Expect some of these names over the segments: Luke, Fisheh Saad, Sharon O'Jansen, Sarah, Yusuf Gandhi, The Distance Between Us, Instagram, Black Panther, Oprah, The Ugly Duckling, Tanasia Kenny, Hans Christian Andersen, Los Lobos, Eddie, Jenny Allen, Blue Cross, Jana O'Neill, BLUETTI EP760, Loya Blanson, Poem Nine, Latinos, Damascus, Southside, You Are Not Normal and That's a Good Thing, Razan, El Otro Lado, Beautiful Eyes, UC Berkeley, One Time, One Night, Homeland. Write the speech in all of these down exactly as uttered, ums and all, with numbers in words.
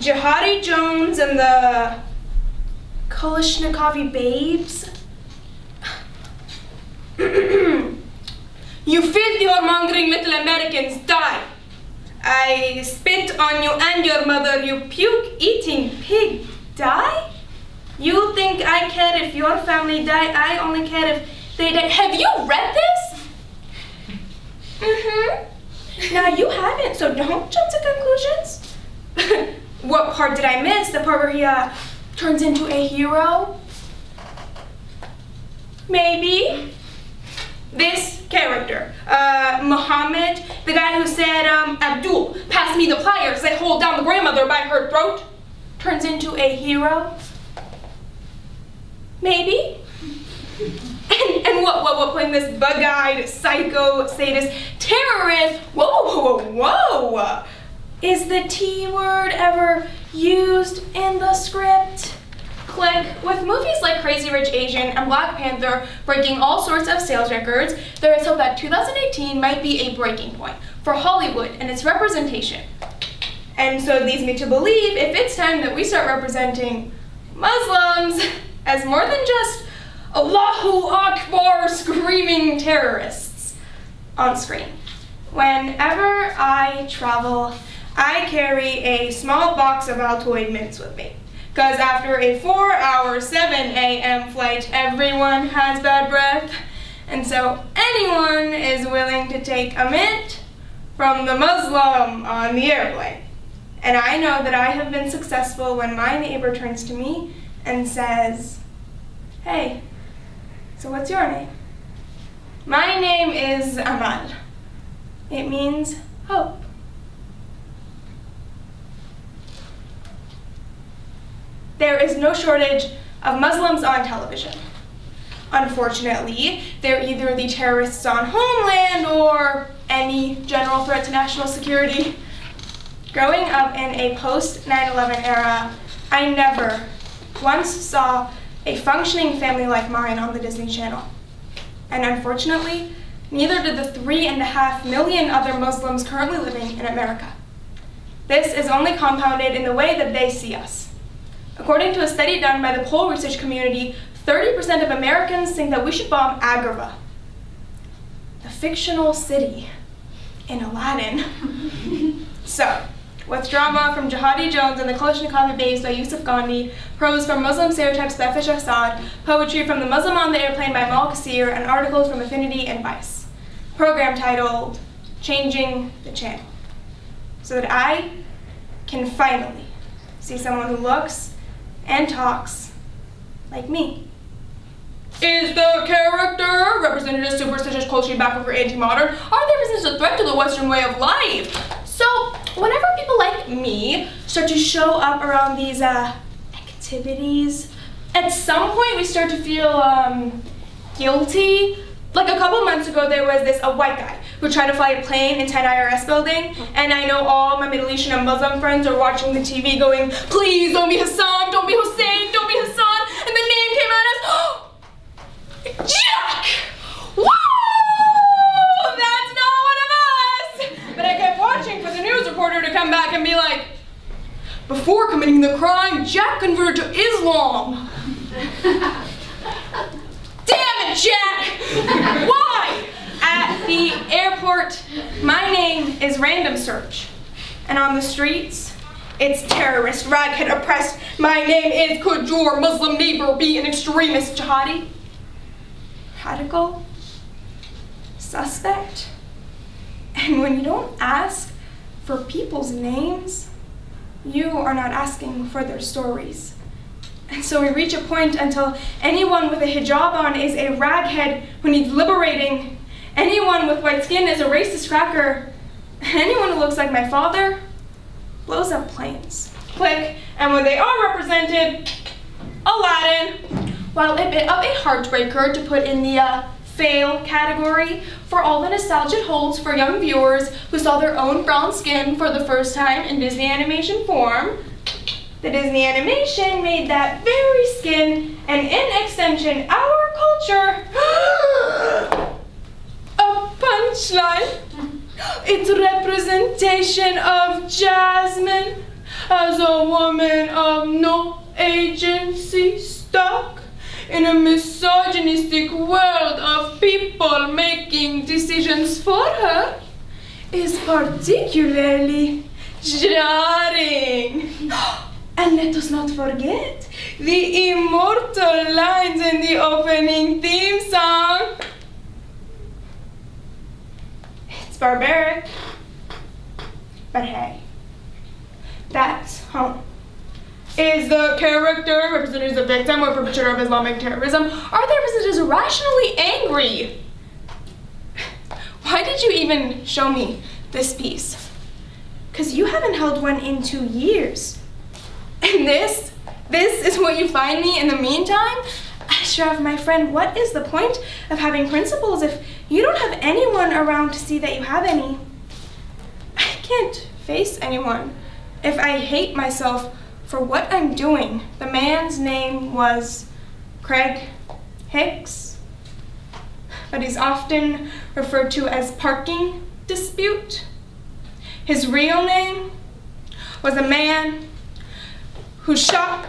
Jihadi Jones and the Kalashnikovy Babes. You filthy whoremongering little Americans, die! I spit on you and your mother, you puke-eating pig, die? You think I care if your family die, I only care if they die. Have you read this? Mm-hmm. Now you haven't, so don't jump to conclusions. What part did I miss? The part where he uh, turns into a hero? Maybe. This character, uh, Muhammad, the guy who said, um, Abdul, pass me the pliers, they hold down the grandmother by her throat, turns into a hero? Maybe? And, and what, what, what, playing this bug-eyed, psycho, sadist, terrorist, whoa, whoa, whoa, whoa, is the T word ever used in the script? Click. With movies like Crazy Rich Asian and Black Panther breaking all sorts of sales records, there is hope that two thousand eighteen might be a breaking point for Hollywood and its representation. And so it leads me to believe if it's time that we start representing Muslims as more than just Allahu Akbar screaming terrorists on screen. Whenever I travel, I carry a small box of Altoid mints with me. Because after a four hour, seven a m flight, everyone has bad breath. And so anyone is willing to take a mint from the Muslim on the airplane. And I know that I have been successful when my neighbor turns to me and says, hey, so what's your name? My name is Amal. It means hope. There is no shortage of Muslims on television. Unfortunately, they're either the terrorists on Homeland or any general threat to national security. Growing up in a post nine eleven era, I never once saw a functioning family like mine on the Disney Channel. And unfortunately, neither did the three and a half million other Muslims currently living in America. This is only compounded in the way that they see us. According to a study done by the poll research community, thirty percent of Americans think that we should bomb Agrava, the fictional city in Aladdin. So, with drama from Jihadi Jones and the Kalashnikovy Babes by Yusuf Gandhi, prose from Muslim stereotypes by Fisheh Saad, poetry from The Muslim on the Airplane by Mal Kassir, and articles from Affinity and Vice. Program titled, Changing the Channel, so that I can finally see someone who looks and talks like me. Is the character represented as superstitious, culturally backward, or anti-modern? Are they presented as a threat to the Western way of life? So whenever people like me start to show up around these uh, activities, at some point we start to feel um, guilty. Like a couple months ago, there was this a white guy who tried to fly a plane into an I R S building, and I know all my Middle Eastern and Muslim friends are watching the T V going, please don't be Hassan, don't be Hussein, don't be Hassan, and the name came out as Jack! Woo! That's not one of us! But I kept watching for the news reporter to come back and be like, before committing the crime, Jack converted to Islam. Damn it, Jack! Why? At the airport, my name is Random Search. And on the streets, it's terrorist, raghead, oppressed. My name is, could your Muslim neighbor be an extremist? Jihadi? Radical? Suspect? And when you don't ask for people's names, you are not asking for their stories. And so we reach a point until anyone with a hijab on is a raghead who needs liberating. Anyone with white skin is a racist cracker. And anyone who looks like my father blows up planes. Click, and when they are represented, Aladdin. While a bit of a heartbreaker to put in the uh, fail category for all the nostalgia it holds for young viewers who saw their own brown skin for the first time in Disney animation form, the Disney animation made that very skin and, in extension, our culture. Punchline. It's representation of jasmine, as a woman of no agency, stuck in a misogynistic world of people making decisions for her, is particularly jarring. And let us not forget the immortal lines in the opening theme song. It's barbaric, but hey, that's home. Is the character represented as a victim or perpetrator of Islamic terrorism? Are they represented as irrationally angry? Why did you even show me this piece? Because you haven't held one in two years. And this, this is what you find me in the meantime? Ashraf, my friend, what is the point of having principles if you don't have anyone around to see that you have any? I can't face anyone if I hate myself for what I'm doing. The man's name was Craig Hicks, but he's often referred to as Parking Dispute. His real name was a man who shot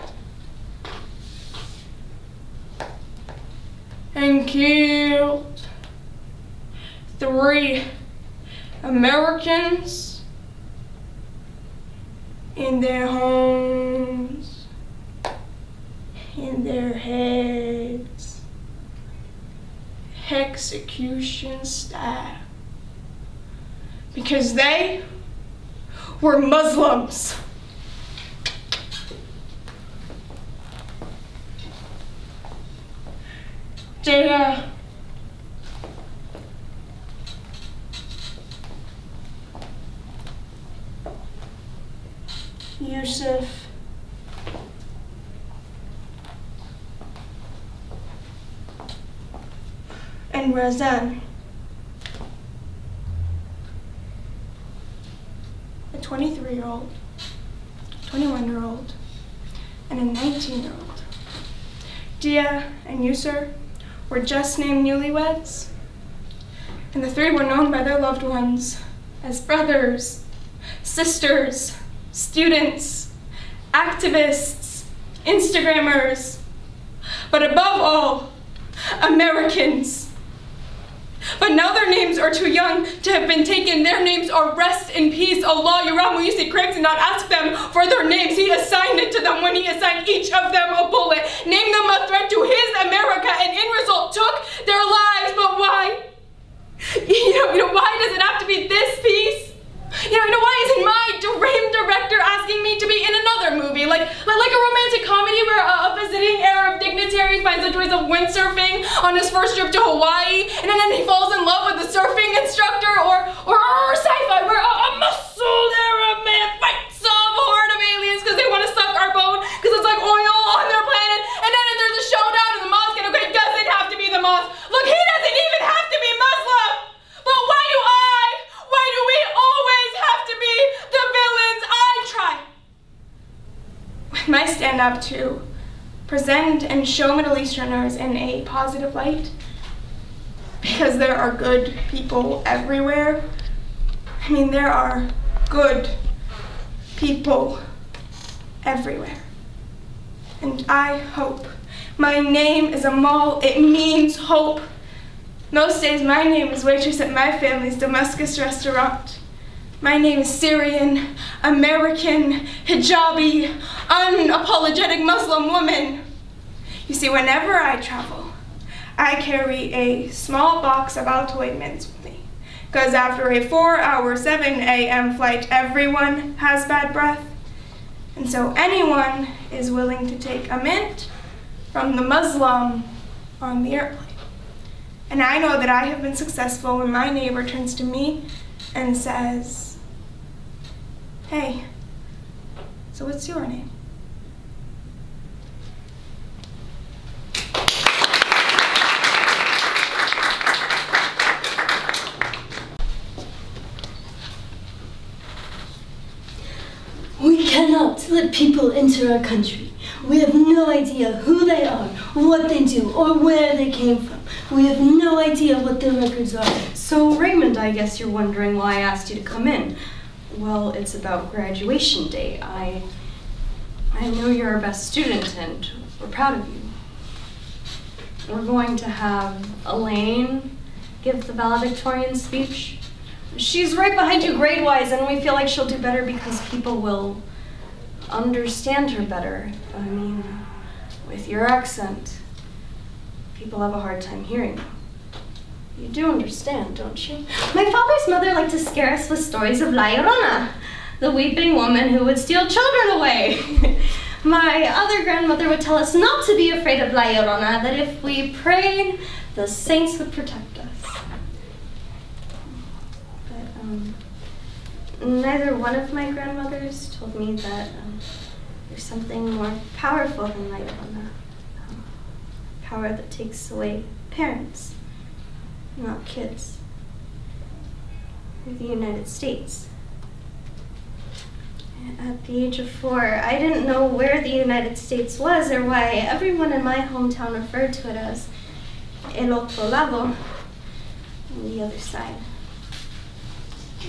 and killed three Americans in their homes, in their heads, execution style, because they were Muslims. Dia, Yusuf, and Razan. A twenty-three-year-old, twenty-one-year-old, and a nineteen-year-old. Dia and Yusuf were just named newlyweds, and the three were known by their loved ones as brothers, sisters, students, activists, Instagrammers, but above all, Americans. But now their names are too young to have been taken. Their names are rest in peace. Allah, your Ram, you see, Craig did not ask them for their names. He assigned it to them when he assigned each of them a bullet. Named them a threat to his America, and in result took their lives. But why? You know, you know why does it have to be this piece? You know, you know why isn't my dream director asking me to be in another movie? Like, like a romantic comedy where a, a visiting Arab dignitary finds the joys of windsurfing on his first trip to Hawaii, and then he falls in love with a surfing instructor, or or, or sci-fi where a, a muscled Arab man fights off a horde of aliens because they want to suck our bone because it's like oil on their planet, and then there's a showdown in the mosque, and okay, doesn't have to be the mosque. Look, he doesn't even have to be Muslim, but why do I? Why do we always have to be the villains? I try with my stand-up to present and show Middle Easterners in a positive light, because there are good people everywhere. I mean, there are good people everywhere. And I hope. My name is Amal, it means hope. Most days, my name is waitress at my family's Damascus restaurant. My name is Syrian, American, hijabi, unapologetic Muslim woman. You see, whenever I travel, I carry a small box of Altoid mints with me, because after a four-hour, seven A M flight, everyone has bad breath. And so anyone is willing to take a mint from the Muslim on the airplane. And I know that I have been successful when my neighbor turns to me and says, "Hey, so what's your name?" We cannot let people enter our country. We have no idea who they are, what they do, or where they came from. We have no idea what their records are. So, Raymond, I guess you're wondering why I asked you to come in. well, it's about graduation day. I, I know you're our best student and we're proud of you. We're going to have Elaine give the valedictorian speech. She's right behind you grade-wise, and we feel like she'll do better because people will understand her better. I mean, with your accent, people have a hard time hearing you. You do understand, don't you? My father's mother liked to scare us with stories of La Llorona, the weeping woman who would steal children away. My other grandmother would tell us not to be afraid of La Llorona, that if we prayed, the saints would protect us. But um, neither one of my grandmothers told me that um, there's something more powerful than La Llorona, um, power that takes away parents. Not kids. We're the United States. At the age of four, I didn't know where the United States was or why everyone in my hometown referred to it as El Otro Lado, the other side.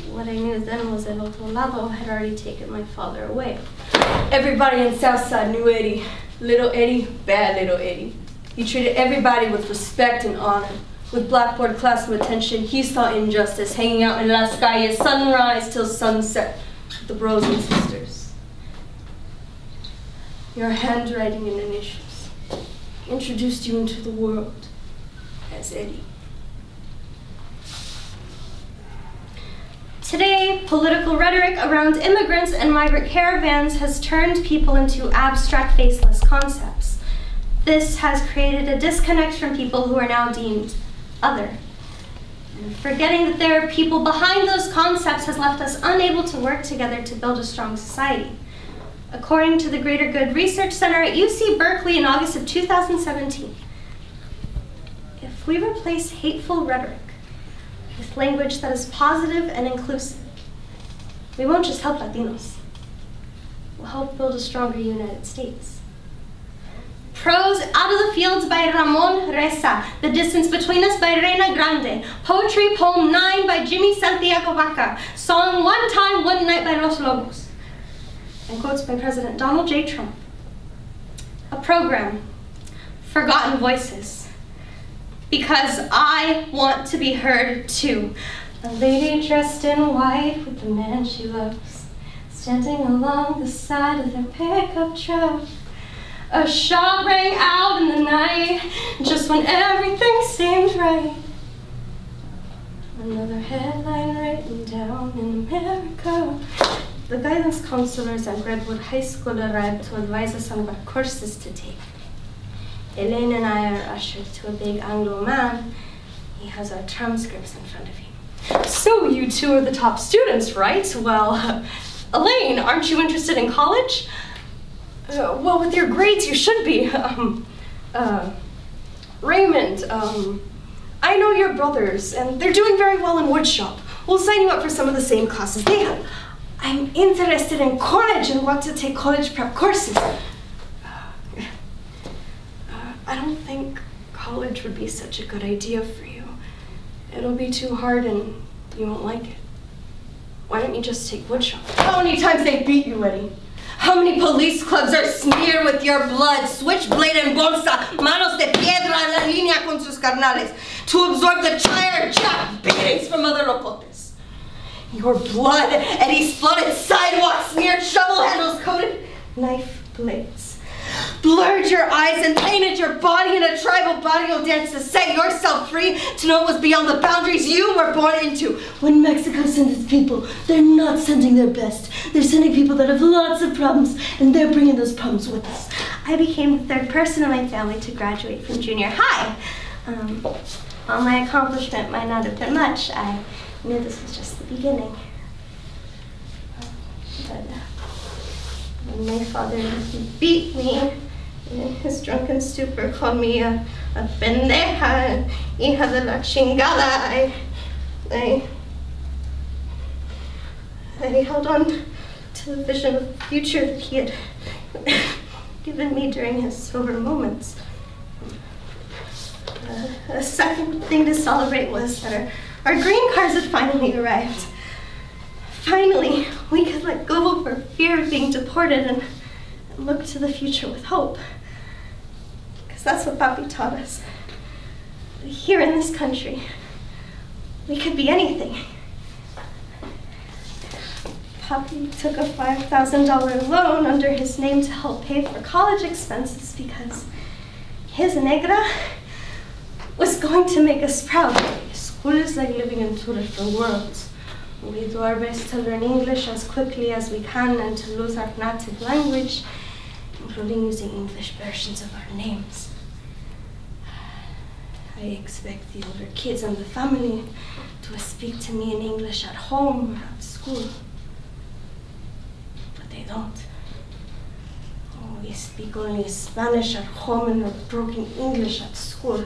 What I knew then was El Otro Lado had already taken my father away. Everybody in Southside knew Eddie. Little Eddie, bad little Eddie. He treated everybody with respect and honor. With blackboard classroom attention, he saw injustice, hanging out in las calles, sunrise till sunset, with the bros and sisters. Your handwriting and initials introduced you into the world as Eddie. Today, political rhetoric around immigrants and migrant caravans has turned people into abstract, faceless concepts. This has created a disconnect from people who are now deemed other. And forgetting that there are people behind those concepts has left us unable to work together to build a strong society. According to the Greater Good Research Center at U C Berkeley in August of two thousand seventeen, if we replace hateful rhetoric with language that is positive and inclusive, we won't just help Latinos. We'll help build a stronger United States. Prose Out of the Fields by Ramon Reza, The Distance Between Us by Reina Grande, Poetry Poem nine by Jimmy Santiago Vaca, Song One Time, One Night by Los Lobos, and quotes by President Donald J. Trump. A program, Forgotten Voices, because I want to be heard too. A lady dressed in white with the man she loves, standing along the side of their pickup truck. A shot rang out in the night, just when everything seemed right. Another headline written down in America. The guidance counselors at Redwood High School arrived to advise us on what courses to take. Elaine and I are ushered to a big Anglo man. He has our transcripts in front of him. So you two are the top students, right? Well, Elaine, aren't you interested in college? Uh, well, with your grades, you should be. Um, uh, Raymond, um, I know your brothers, and they're doing very well in woodshop. We'll sign you up for some of the same classes they have. I'm interested in college and want to take college prep courses. Uh, I don't think college would be such a good idea for you. It'll be too hard and you won't like it. Why don't you just take woodshop? How many times they beat you, Eddie? How many police clubs are smeared with your blood, switchblade and bolsa, manos de piedra en la línea con sus carnales, to absorb the tire jack beatings from other locotes? Your blood, Eddie's flooded sidewalks, smeared shovel handles, coated knife blades, blurred your eyes and painted your body in a tribal barrio dance to set yourself free to know what was beyond the boundaries you were born into. When Mexico sends its people, they're not sending their best. They're sending people that have lots of problems, and they're bringing those problems with us. I became the third person in my family to graduate from junior high. Um, while my accomplishment might not have been much, I knew this was just the beginning. But, when my father he beat me, in his drunken stupor called me a, a pendeja, hija de la chingada. I, I, I held on to the vision of the future that he had given me during his sober moments. Uh, a second thing to celebrate was that our, our green cars had finally arrived. Finally, we could let go of our fear of being deported and look to the future with hope. Because that's what Papi taught us. Here in this country, we could be anything. Papi took a five thousand dollar loan under his name to help pay for college expenses because his negra was going to make us proud. School is like living in two different worlds. We do our best to learn English as quickly as we can and to lose our native language, including using English versions of our names. I expect the older kids and the family to speak to me in English at home or at school. But they don't. We speak only Spanish at home and we're broken English at school.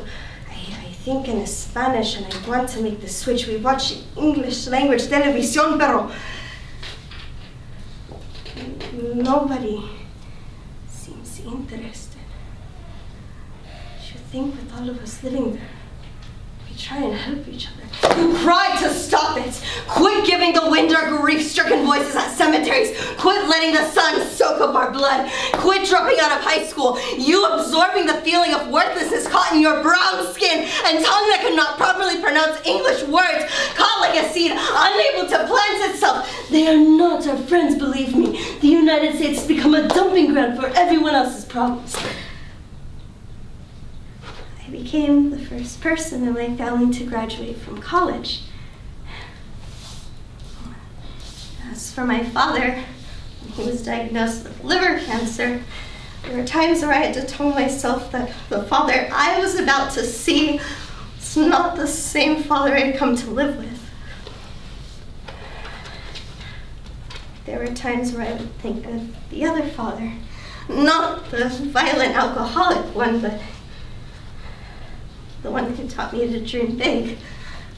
I think in Spanish and I want to make the switch. We watch English language television, pero nobody seems interested. You think with all of us living there, we try and help each other. You tried to stop it! Quit giving the wind our grief-stricken voices at cemeteries! Quit letting the sun soak up our blood! Quit dropping out of high school! You absorbing the feeling of worthlessness caught in your brown skin and tongue that cannot properly pronounce English words, caught like a seed, unable to plant itself! They are not our friends, believe me. The United States has become a dumping ground for everyone else's problems. I became the first person in my family to graduate from college. As for my father, when he was diagnosed with liver cancer, there were times where I had to tell myself that the father I was about to see was not the same father I had come to live with. There were times where I would think of the other father, not the violent alcoholic one, but the one who taught me to dream big.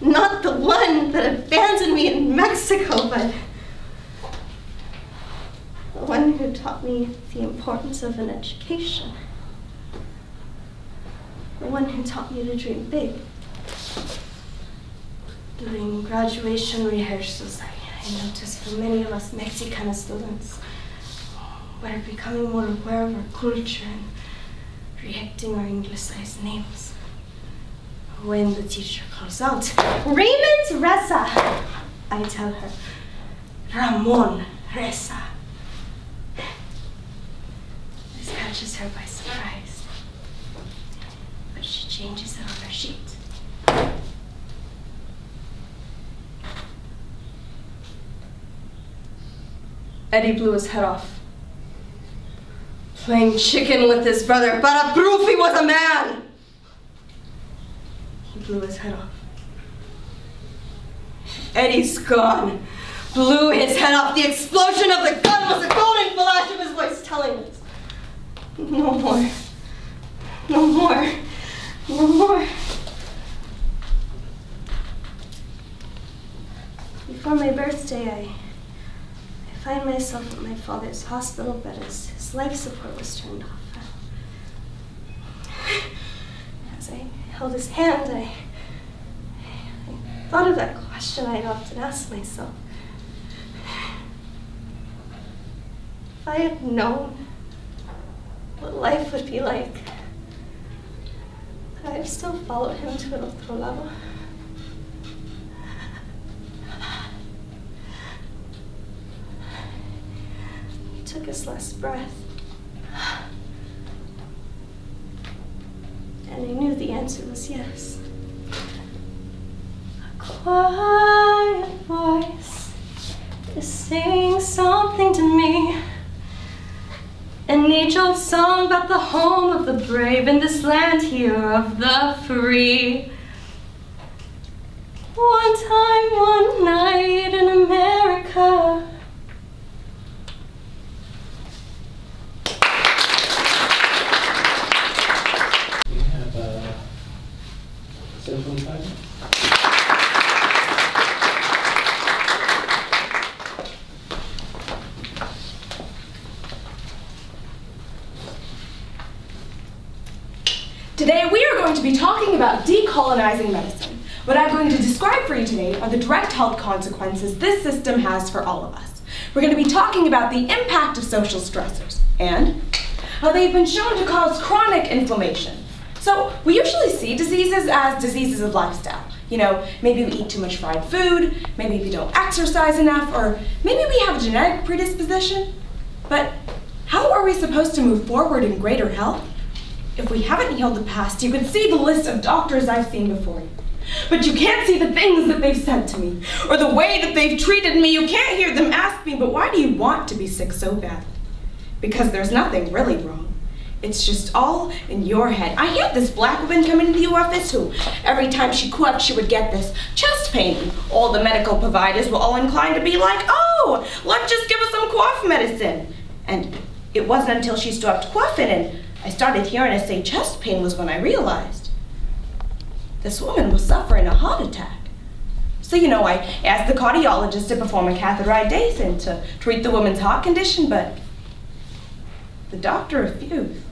Not the one that abandoned me in Mexico, but the one who taught me the importance of an education. The one who taught me to dream big. During graduation rehearsals, I, I noticed for many of us Mexican students, we're becoming more aware of our culture and rejecting our Anglicized names. When the teacher calls out, Ramon Reza, I tell her, Ramon Reza. This catches her by surprise, but she changes it on her sheet. Eddie blew his head off, playing chicken with his brother, but a proof he was a man. Blew his head off. Eddie's gone. Blew his head off. The explosion of the gun was a golden flash of his voice telling us, no more. No more. No more. Before my birthday, I, I find myself at my father's hospital bed as his life support was turned off. As I held his hand, I, I thought of that question I'd often asked myself. If I had known what life would be like, would I have still followed him to El Otro Lado? He took his last breath. And I knew the answer was yes. A quiet voice is saying something to me. An age-old song about the home of the brave in this land here of the free. One time, one night in America. Today we are going to be talking about decolonizing medicine, What I'm going to describe for you today are the direct health consequences this system has for all of us. We're going to be talking about the impact of social stressors and how they've been shown to cause chronic inflammation. So we usually see diseases as diseases of lifestyle. You know, maybe we eat too much fried food, maybe we don't exercise enough, or maybe we have a genetic predisposition. But how are we supposed to move forward in greater health? If we haven't healed the past, you can see the list of doctors I've seen before you. But you can't see the things that they've said to me, or the way that they've treated me. You can't hear them ask me, but why do you want to be sick so bad? Because there's nothing really wrong. It's just all in your head. I had this black woman come into the office who, every time she quacked, she would get this chest pain. All the medical providers were all inclined to be like, oh, let's just give her some cough medicine. And it wasn't until she stopped quaffing and I started hearing her say chest pain was when I realized this woman was suffering a heart attack. So, you know, I asked the cardiologist to perform a catheterization to treat the woman's heart condition, but the doctor refused.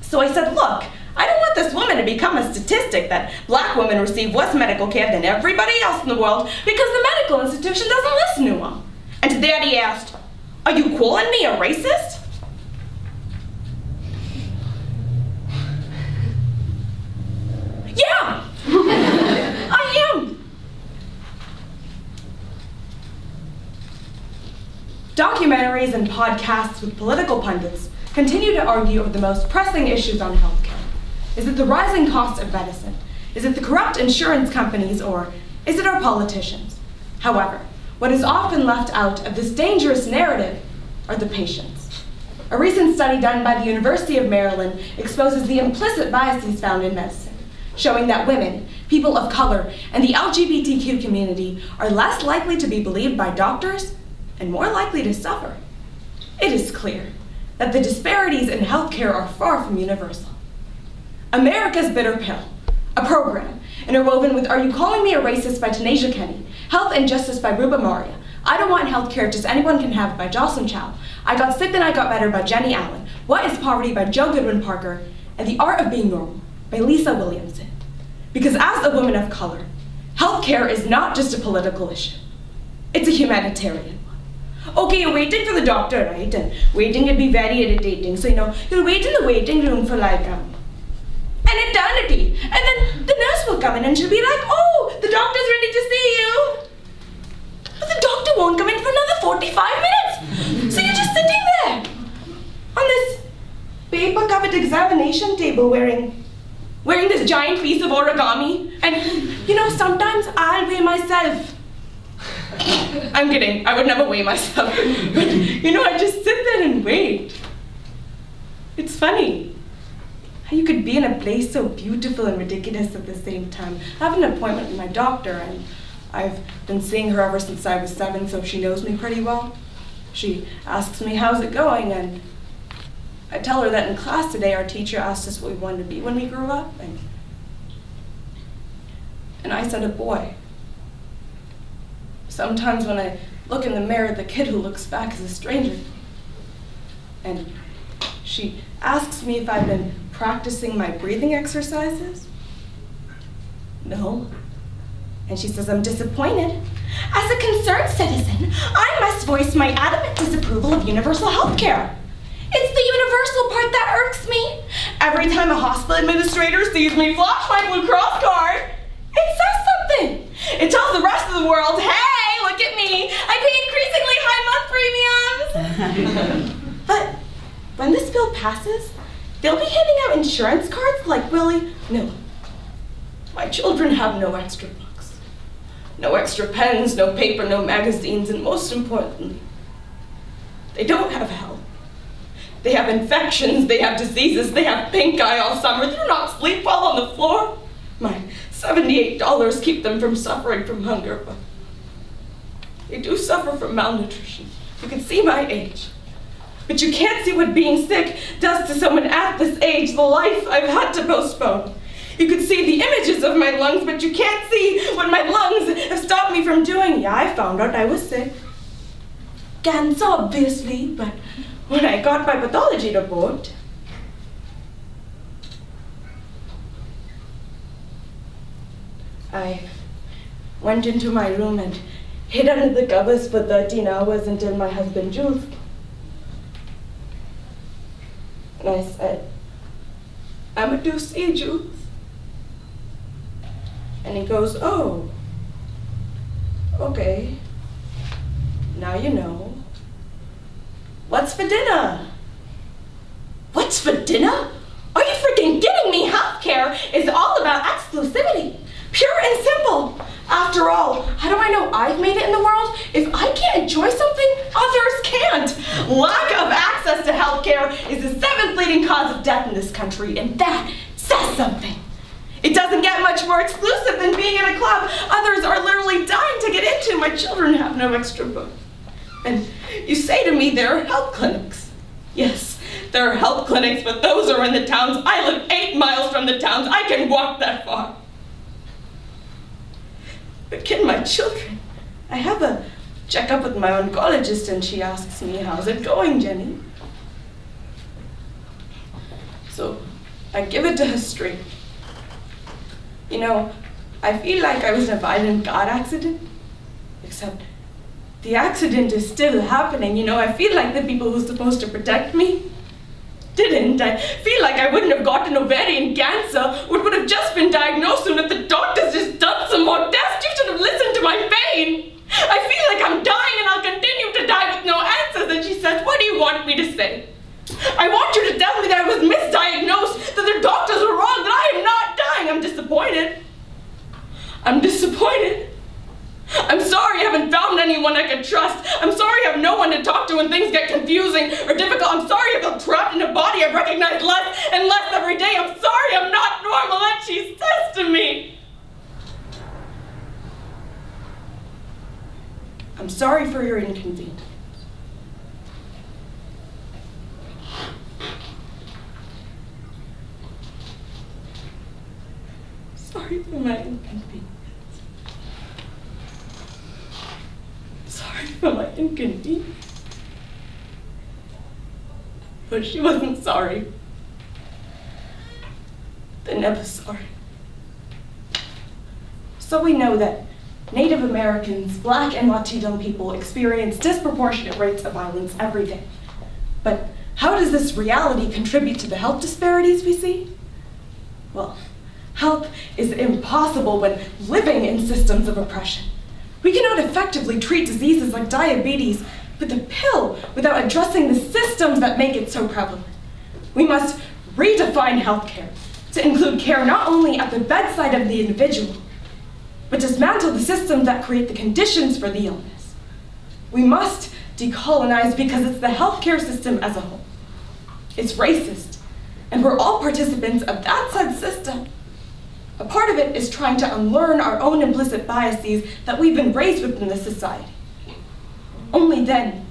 So I said, look, I don't want this woman to become a statistic that black women receive less medical care than everybody else in the world because the medical institution doesn't listen to them. And to that he asked, are you calling me a racist? Yeah, I am. Documentaries and podcasts with political pundits continue to argue over the most pressing issues on healthcare. Is it the rising cost of medicine? Is it the corrupt insurance companies, or is it our politicians? However, what is often left out of this dangerous narrative are the patients. A recent study done by the University of Maryland exposes the implicit biases found in medicine, showing that women, people of color, and the L G B T Q community are less likely to be believed by doctors and more likely to suffer. It is clear that the disparities in healthcare are far from universal. America's Bitter Pill, a program interwoven with Are You Calling Me a Racist by Tanasia Kenny, Health and Justice by Ruba Maria, I Don't Want Healthcare Just Anyone Can Have by Jocelyn Chow, I Got Sick Then I Got Better by Jenny Allen, What Is Poverty by Joe Goodwin Parker, and The Art of Being Normal by Lisa Williamson. Because as a woman of color, healthcare is not just a political issue, it's a humanitarian. Okay, you're waiting for the doctor, right? And waiting can be very irritating. So, you know, you'll wait in the waiting room for like um, an eternity. And then the nurse will come in and she'll be like, oh, the doctor's ready to see you. But the doctor won't come in for another forty-five minutes. So you're just sitting there on this paper covered examination table wearing, wearing this giant piece of origami. And, you know, sometimes I'll weigh myself. I'm kidding, I would never weigh myself. But, you know, I just sit there and wait. It's funny how you could be in a place so beautiful and ridiculous at the same time. I have an appointment with my doctor, and I've been seeing her ever since I was seven, so she knows me pretty well. She asks me, how's it going? And I tell her that in class today, our teacher asked us what we wanted to be when we grew up. And, and I said, a boy. Sometimes when I look in the mirror, the kid who looks back is a stranger. And she asks me if I've been practicing my breathing exercises. No. And she says, I'm disappointed. As a concerned citizen, I must voice my adamant disapproval of universal health care. It's the universal part that irks me. Every time a hospital administrator sees me flash my Blue Cross card, it says something. It tells the rest of the world, hey, look at me, I pay increasingly high month premiums. But when this bill passes, they'll be handing out insurance cards like Willie. No, my children have no extra books, no extra pens, no paper, no magazines, and most importantly, they don't have help. They have infections, they have diseases, they have pink eye all summer, they do not sleep well on the floor. My seventy-eight dollars keep them from suffering from hunger, but they do suffer from malnutrition. You can see my age, but you can't see what being sick does to someone at this age, the life I've had to postpone. You can see the images of my lungs, but you can't see what my lungs have stopped me from doing. Yeah, I found out I was sick. Cancer, obviously, but when I got my pathology report, I went into my room and hid under the covers for thirteen hours until my husband Jules. And I said, I'm a to see Jules. And he goes, oh, okay, now you know. What's for dinner? What's for dinner? Are you freaking kidding me? Healthcare is all about exclusivity, pure and simple. After all, how do I know I've made it in the world if I can't enjoy something others can't? Lack of access to healthcare is the seventh leading cause of death in this country, and that says something. It doesn't get much more exclusive than being in a club others are literally dying to get into. My children have no extra books. And you say to me there are health clinics. Yes, there are health clinics, but those are in the towns. I live eight miles from the towns. I can walk that far. But can my children? I have a checkup with my oncologist and she asks me, how's it going, Jenny? So I give it to her straight. You know, I feel like I was in a violent car accident, except the accident is still happening. You know, I feel like the people who are supposed to protect me didn't. I feel like I wouldn't have gotten ovarian cancer, which would have just been diagnosed soon if the doctors just done some more tests. You should have listened to my pain. I feel like I'm dying and I'll continue to die with no answers. And she says, what do you want me to say? I want you to tell me that I was misdiagnosed, that the doctors were wrong, that I am not dying. I'm disappointed. I'm disappointed. I'm sorry I haven't found anyone I can trust. I'm sorry I have no one to talk to when things get confusing or difficult. I'm sorry I feel trapped in a body I recognize less and less every day. I'm sorry I'm not normal. And she says to me, I'm sorry for your inconvenience. Sorry for my inconvenience. Sorry for my inconvenience. But she wasn't sorry. They're never sorry. So we know that Native Americans, Black and Latino people experience disproportionate rates of violence every day. But how does this reality contribute to the health disparities we see? Well, health is impossible when living in systems of oppression. We cannot effectively treat diseases like diabetes with a pill without addressing the systems that make it so prevalent. We must redefine healthcare to include care not only at the bedside of the individual, but dismantle the systems that create the conditions for the illness. We must decolonize because it's the healthcare system as a whole. It's racist, and we're all participants of that said system. A part of it is trying to unlearn our own implicit biases that we've been raised with in this society. Only then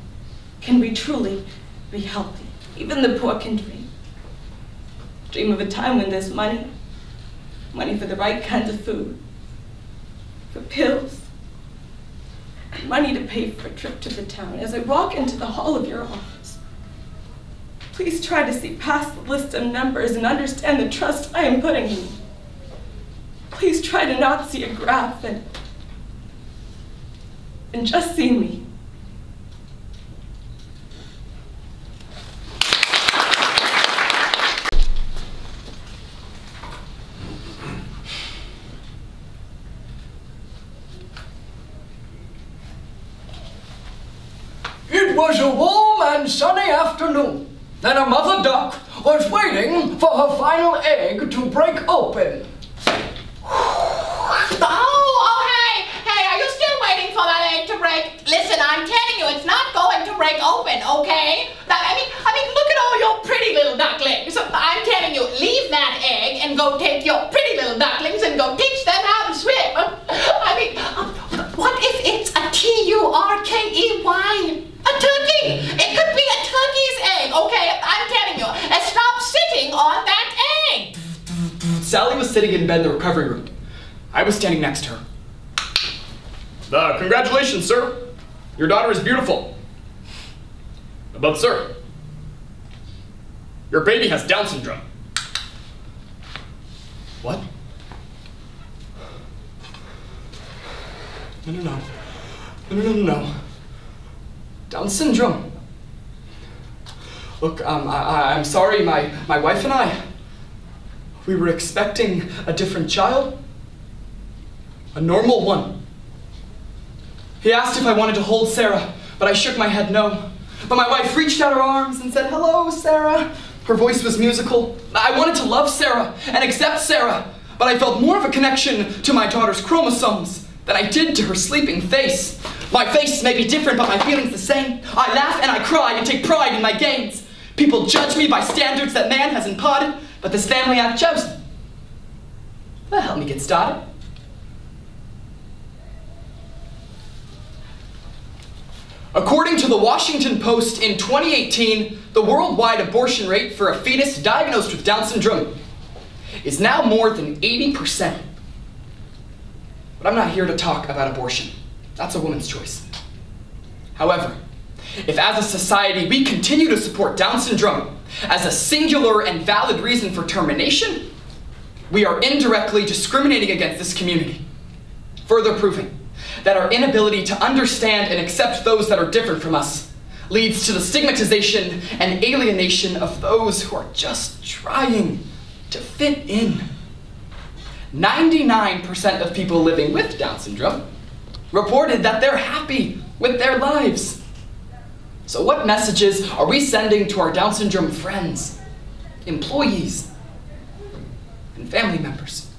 can we truly be healthy. Even the poor can dream. Dream of a time when there's money, money for the right kinds of food, for pills, money to pay for a trip to the town. As I walk into the hall of your office, please try to see past the list of numbers and understand the trust I am putting in you. Please try to not see a graph and, and just see me. It was a warm and sunny afternoon, and a mother duck was waiting for her final egg to break open. Oh, oh, hey, hey, are you still waiting for that egg to break? Listen, I'm telling you, it's not going to break open, okay? I mean, I mean, look at all your pretty little ducklings. I'm telling you, leave that egg and go take your pretty little ducklings and go teach them how to swim. I mean, what if it's a T U R K E Y? A turkey! It could be a turkey's egg, okay? I'm telling you, and stop sitting on that egg! Sally was sitting in bed in the recovery room. I was standing next to her. Uh, congratulations, sir. Your daughter is beautiful. But, sir, your baby has Down syndrome. What? No, no, no. No, no, no, no. Down syndrome. Look, um, I, I, I'm sorry, my, my wife and I, we were expecting a different child. A normal one. He asked if I wanted to hold Sarah, but I shook my head no. But my wife reached out her arms and said, "Hello, Sarah." Her voice was musical. I wanted to love Sarah and accept Sarah, but I felt more of a connection to my daughter's chromosomes than I did to her sleeping face. My face may be different, but my feelings the same. I laugh and I cry and take pride in my gains. People judge me by standards that man has imparted, but this family I've chosen. Well, help me get started. According to the Washington Post, in twenty eighteen, the worldwide abortion rate for a fetus diagnosed with Down syndrome is now more than eighty percent. But I'm not here to talk about abortion. That's a woman's choice. However, if as a society we continue to support Down syndrome as a singular and valid reason for termination, we are indirectly discriminating against this community, further proving that our inability to understand and accept those that are different from us leads to the stigmatization and alienation of those who are just trying to fit in. ninety-nine percent of people living with Down syndrome reported that they're happy with their lives. So what messages are we sending to our Down syndrome friends, employees, and family members?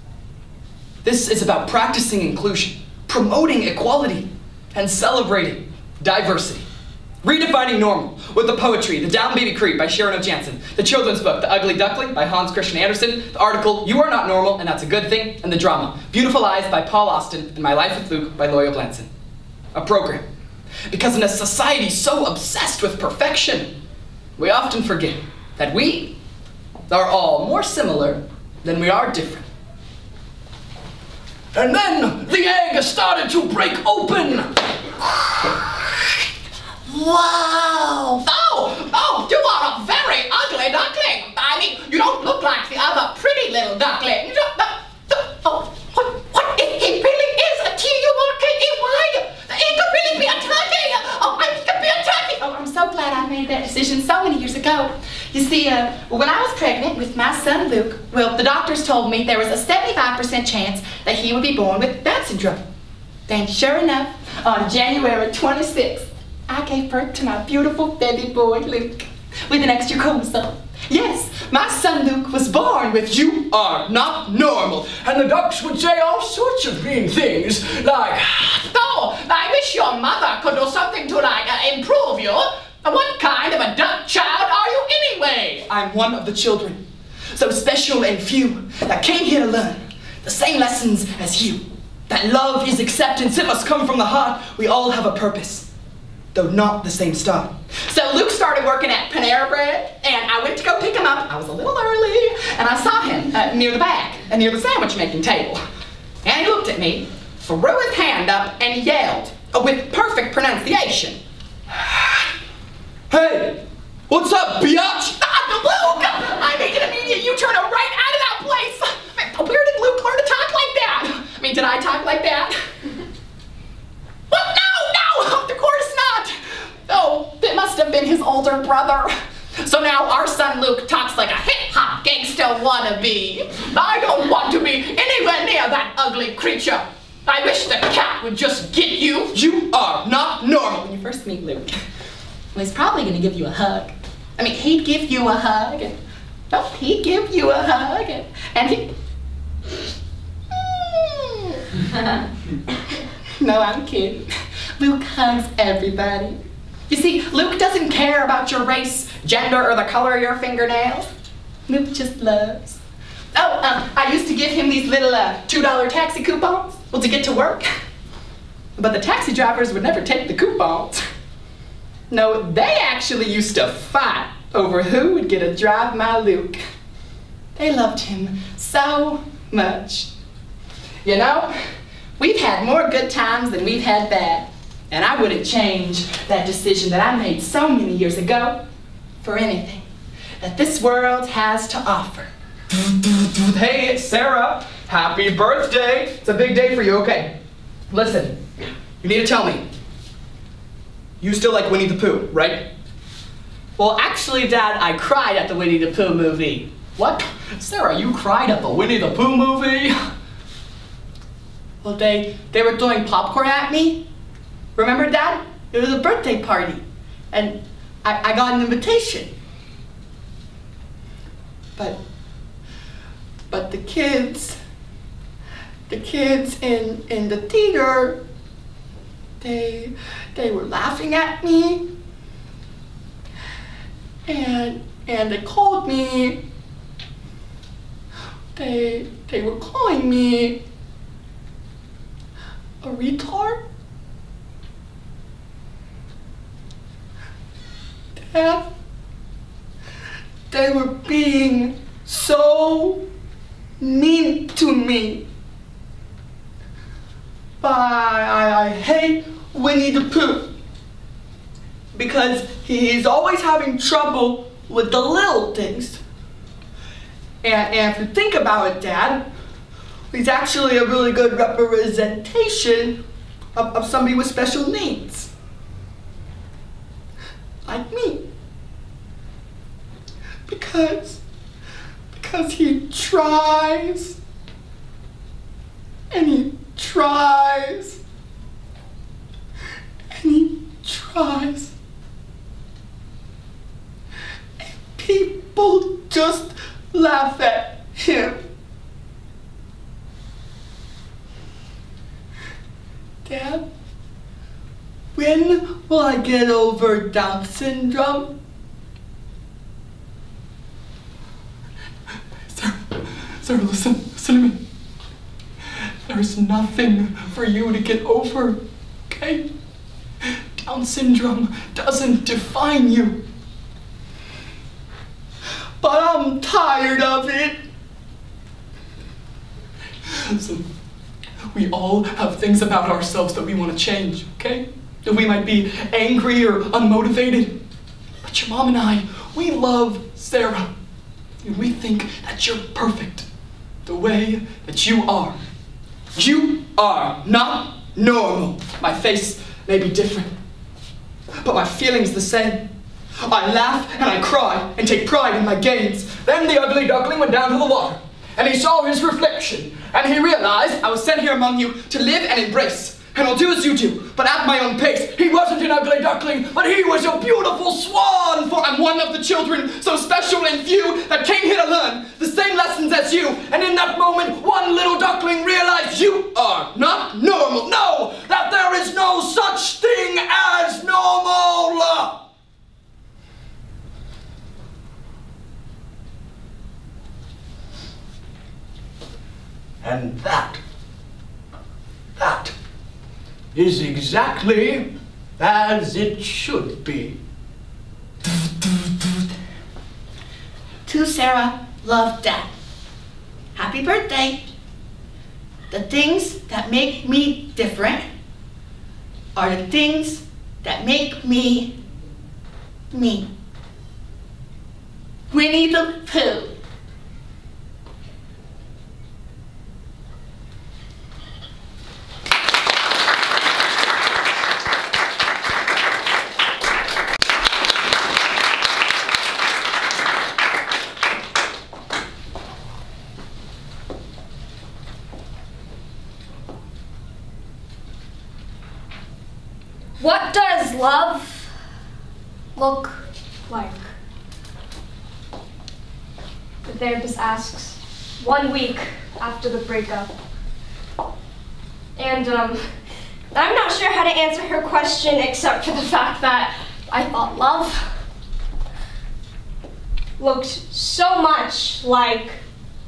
This is about practicing inclusion, promoting equality, and celebrating diversity. Redefining normal with the poetry, The Down Baby Creep by Sharon O'Jansen, the children's book, The Ugly Duckling by Hans Christian Andersen, the article, You Are Not Normal and That's a Good Thing, and the drama, Beautiful Eyes by Paul Austin, and My Life with Luke by Loya Blanson. A program. Because in a society so obsessed with perfection, we often forget that we are all more similar than we are different. And then the egg started to break open. Wow! Oh, oh, you are a very ugly duckling. I mean, you don't look like the other pretty little ducklings. Oh, what, what? It, it really is a T U R K E Y. It could really be a turkey. Oh, I could be a turkey. Oh, I'm so glad I made that decision so many years ago. You see, uh, when I was pregnant with my son Luke, well, the doctors told me there was a seventy-five percent chance that he would be born with Down syndrome. Then sure enough, on January twenty-sixth, I gave birth to my beautiful baby boy Luke with an extra chromosome. Yes, my son Luke was born with "You Are Not Normal." And the ducks would say all sorts of mean things, like, "Oh, I wish your mother could do something to, like, uh, improve you. What kind of a duck child are you anyway?" I'm one of the children, so special and few, that came here to learn the same lessons as you. That love is acceptance, it must come from the heart. We all have a purpose, though not the same start. So Luke started working at Panera Bread, and I went to go pick him up. I was a little early, and I saw him uh, near the back, and near the sandwich making table. And he looked at me, threw his hand up, and yelled, with perfect pronunciation, "Hey! What's up, biatch?" Ah, Luke! I mean, an immediate U-turn right out of that place! Man, where did Luke learn to talk like that? I mean, did I talk like that? Well, no, no! Of course not! Oh, it must have been his older brother. So now our son Luke talks like a hip-hop gangster wannabe. I don't want to be anywhere near that ugly creature. I wish the cat would just get you. You are not normal. When you first meet Luke, well, he's probably going to give you a hug. I mean, he'd give you a hug. And, oh, he'd give you a hug. And, and he... Mm. No, I'm kidding. Luke hugs everybody. You see, Luke doesn't care about your race, gender, or the color of your fingernails. Luke just loves. Oh, um, I used to give him these little uh, two dollar taxi coupons, well, to get to work. But the taxi drivers would never take the coupons. No, they actually used to fight over who would get to drive my Luke. They loved him so much. You know, we've had more good times than we've had bad. And I wouldn't change that decision that I made so many years ago for anything that this world has to offer. Hey, Sarah, happy birthday. It's a big day for you, okay. Listen, you need to tell me. You still like Winnie the Pooh, right? Well, actually, Dad, I cried at the Winnie the Pooh movie. What? Sarah, you cried at the Winnie the Pooh movie? Well, they, they were throwing popcorn at me. Remember, Dad? It was a birthday party. And I, I got an invitation. But, but the kids, the kids in, in the theater, they, they were laughing at me. And, and they called me. They, they were calling me a retard. Dad, they were being so mean to me. But I, I hate Winnie the Pooh because he's always having trouble with the little things. And, and if you think about it, Dad, he's actually a really good representation of, of somebody with special needs. Like me. Because, because he tries, and he tries, and he tries. And people just laugh at him. Dad, when will I get over Down syndrome? Sarah, Sarah, listen, listen to me. There's nothing for you to get over, okay? Down syndrome doesn't define you. But I'm tired of it. Listen, we all have things about ourselves that we want to change, okay? That we might be angry or unmotivated. But your mom and I, we love Sarah. And we think that you're perfect the way that you are. You are not normal. My face may be different, but my feelings the same. I laugh and I cry and take pride in my gains. Then the ugly duckling went down to the water, and he saw his reflection, and he realized I was sent here among you to live and embrace, and I'll do as you do, but at my own pace. He wasn't an ugly duckling, but he was a beautiful swan, for I'm one of the children, so special and few, that came here to learn the same lessons as you, and in that moment, one little duckling realized you are not normal. No, that there is no such thing as normal. And that, that is exactly as it should be. To Sarah, love, Dad. Happy birthday. The things that make me different are the things that make me, me. Winnie the Pooh. What does love look like? The therapist asks one week after the breakup. And um, I'm not sure how to answer her question except for the fact that I thought love looked so much like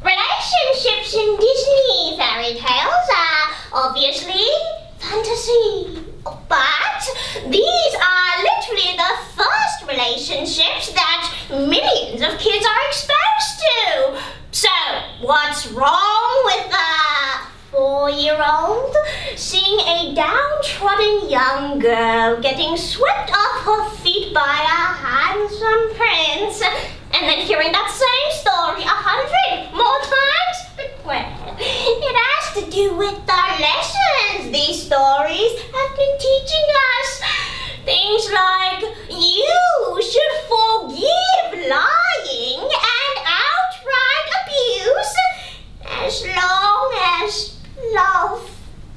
relationships in Disney fairy tales are obviously fantasy. But these are literally the first relationships that millions of kids are exposed to. So what's wrong with a four-year-old seeing a downtrodden young girl getting swept off her feet by a handsome prince and then hearing that same story a hundred more times? Well, it has has to do with our lessons these stories have been teaching us. Things like, you should forgive lying and outright abuse as long as love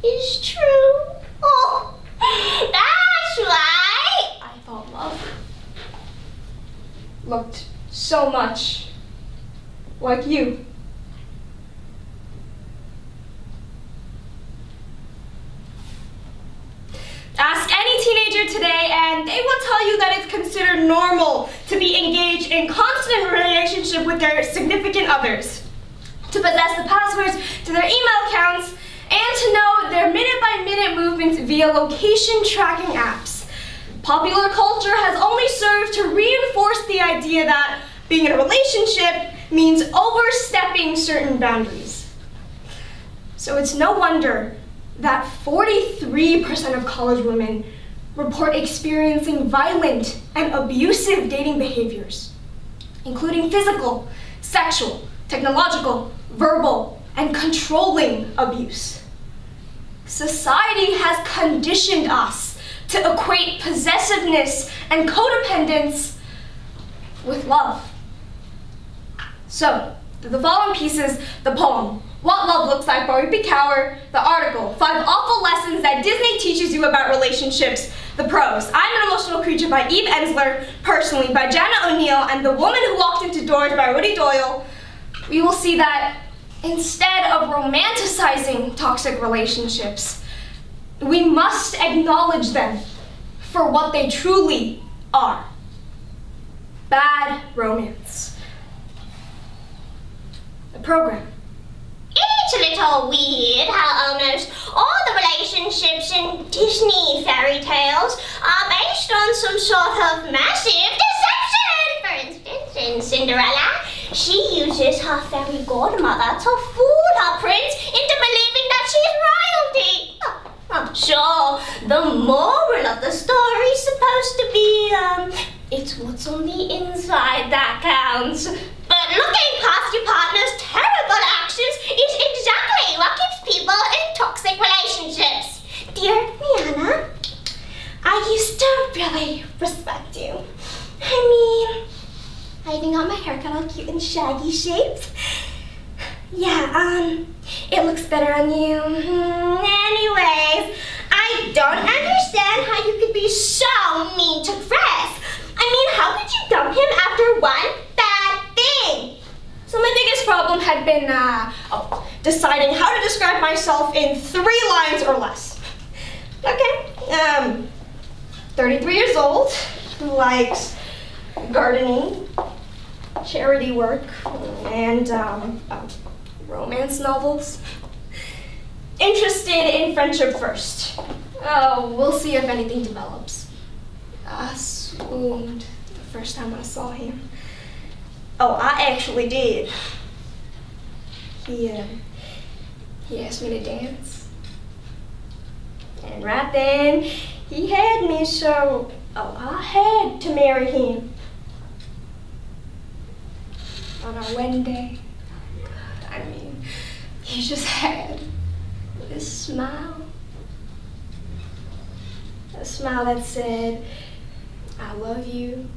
is true. Oh, that's why I thought love looked so much like you. Ask any teenager today and they will tell you that it's considered normal to be engaged in constant relationship with their significant others, to possess the passwords to their email accounts, and to know their minute-by-minute movements via location tracking apps. Popular culture has only served to reinforce the idea that being in a relationship means overstepping certain boundaries. So it's no wonder that forty-three percent of college women report experiencing violent and abusive dating behaviors, including physical, sexual, technological, verbal, and controlling abuse. Society has conditioned us to equate possessiveness and codependence with love. So, the following pieces, the poem, What Love Looks Like by Rupi Kaur, the article, Five Awful Lessons That Disney Teaches You About Relationships, the prose, I'm an Emotional Creature by Eve Ensler, Personally by Jana O'Neill, and The Woman Who Walked Into Doors by Rudy Doyle, we will see that instead of romanticizing toxic relationships, we must acknowledge them for what they truly are. Bad romance. The program. It's a little weird how almost all the relationships in Disney fairy tales are based on some sort of massive deception. For instance, in Cinderella, she uses her fairy godmother to fool her prince into believing that she's royalty. Oh, I'm sure the moral of the story is supposed to be, um, it's what's on the inside that counts. But looking past your partner's terrible actions is exactly what keeps people in toxic relationships. Dear Rihanna, I used to really respect you. I mean, I even got my haircut all cute and shaggy shaped. Yeah, um, it looks better on you. Anyways, I don't understand how you could be so mean to Chris. I mean, how could you dump him after one bad thing? So my biggest problem had been uh, oh, deciding how to describe myself in three lines or less. Okay, um, thirty-three years old, who likes gardening, charity work, and um, uh, romance novels. Interested in friendship first. Oh, we'll see if anything develops. I swooned the first time I saw him. Oh, I actually did. He, uh, he asked me to dance. And right then, he had me, so oh, I had to marry him. On our wedding day, God, I mean, he just had this smile. A smile that said, I love you.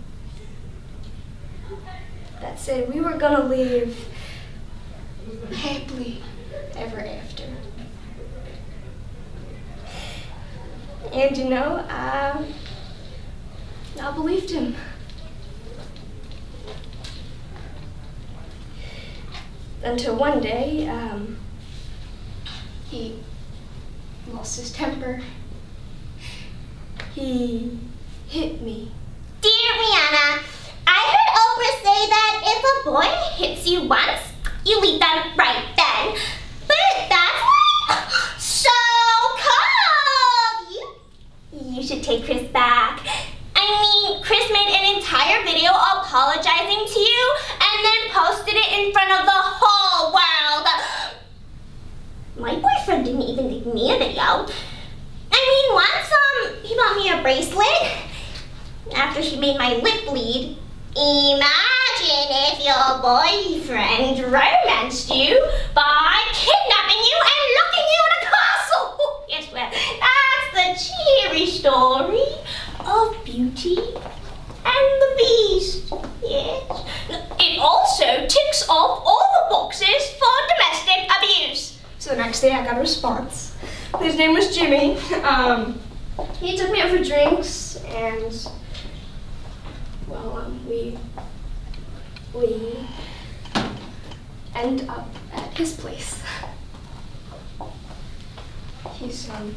That said, we were gonna live happily ever after. And you know, I, I believed him. Until one day, um, he lost his temper. He hit me. Dear Rihanna, I heard Oprah say that if a boy hits you once, you leave them right then. But that's like so cold! You, you should take Chris back. I mean, Chris made an entire video apologizing to you and then posted it in front of the whole world. My boyfriend didn't even make me a video. I mean, once um, he bought me a bracelet after she made my lip bleed. Imagine! Imagine if your boyfriend romanced you by kidnapping you and locking you in a castle. Yes, well, that's the cheery story of Beauty and the Beast. Yes. It also ticks off all the boxes for domestic abuse. So the next day I got a response. His name was Jimmy. Um, he took me out for drinks and, well, um, we, we end up at his place. He's um,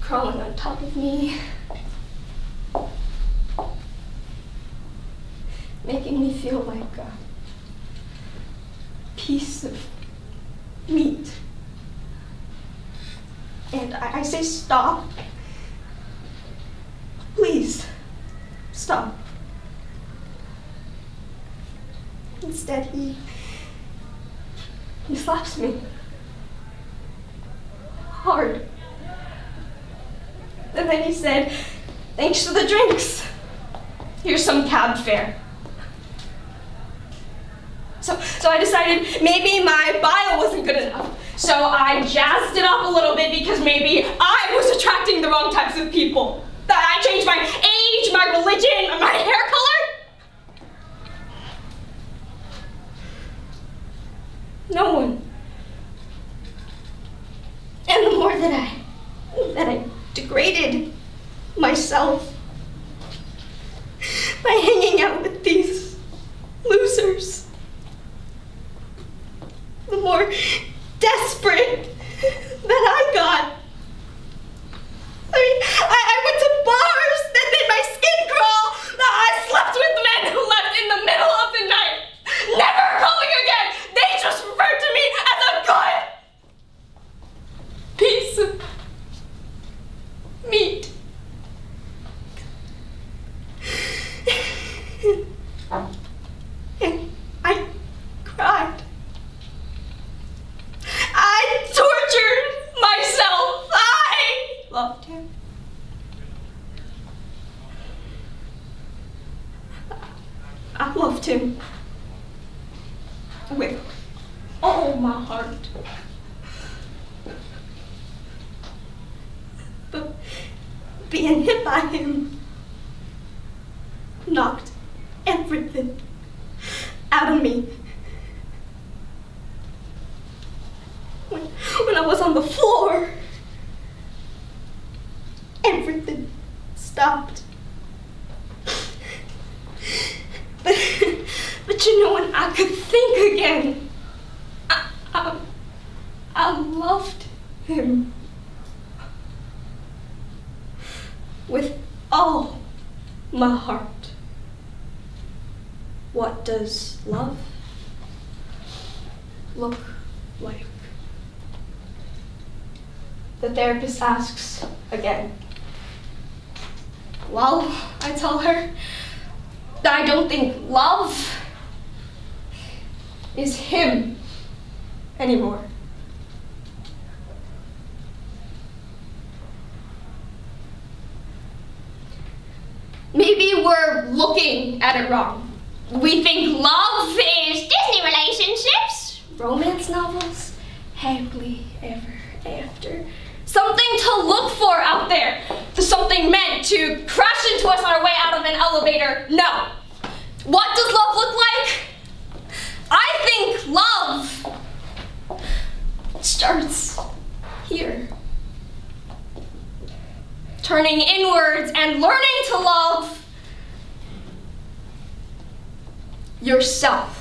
crawling on top of me, making me feel like a piece of meat. And I, I say, stop. Please, stop. Instead, he, he slaps me. Hard. And then he said, thanks for the drinks. Here's some cab fare. So, so I decided maybe my bio wasn't good enough. So I jazzed it up a little bit because maybe I was attracting the wrong types of people. I changed my age, my religion, my hair color. No one. And the more that I, that I degraded myself by hanging out with these losers, the more desperate that I got. I mean, I, I went to bars that made my skin crawl. I slept with men who left in the middle of the night, never calling again. They just referred to me as a good piece of meat. And I cried. I tortured myself. I loved him. I loved him with all my heart. But being hit by him knocked everything out of me. When, when I was on the floor, everything stopped. But, but you know, when I could think again, I, I, I loved him with all my heart. What does love look like? The therapist asks again. Well, I tell her, I don't think love is him anymore. Maybe we're looking at it wrong. We think love is Disney relationships, romance novels, happily ever after. Something to look for out there. Something meant to crash into us on our way out of an elevator. No. What does love look like? I think love starts here. Turning inwards and learning to love yourself.